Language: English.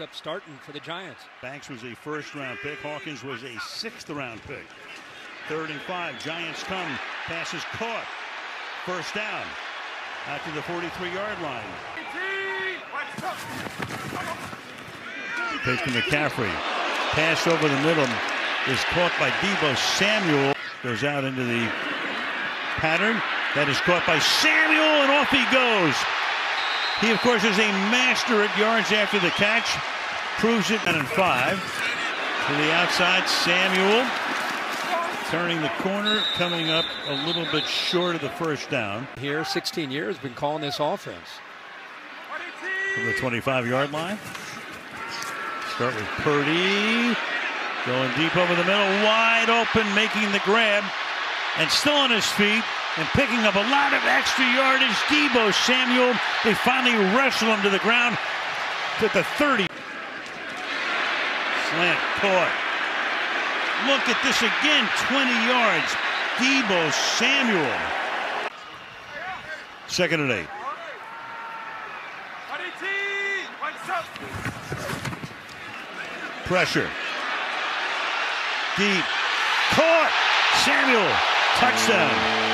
ends up starting for the Giants. Banks was a first-round pick. Hawkins was a sixth-round pick. 3rd and 5. Giants come. Pass is caught. First down. Out to the 43-yard line. Takes to McCaffrey. Pass over the middle is caught by Deebo Samuel. Goes out into the pattern. That is caught by Samuel, and off he goes. He, of course, is a master at yards after the catch. Proves it. 9 and 5. To the outside, Samuel. Turning the corner, coming up a little bit short of the first down. Here, 16 years, been calling this offense. From the 25-yard line. Start with Purdy. Going deep over the middle, wide open, making the grab. And still on his feet, and picking up a lot of extra yardage. Deebo Samuel, they finally wrestle him to the ground at the 30. Slant caught. Look at this again, 20 yards. Deebo Samuel. 2nd and 8. Pressure. Deep. Caught. Samuel. Touchdown.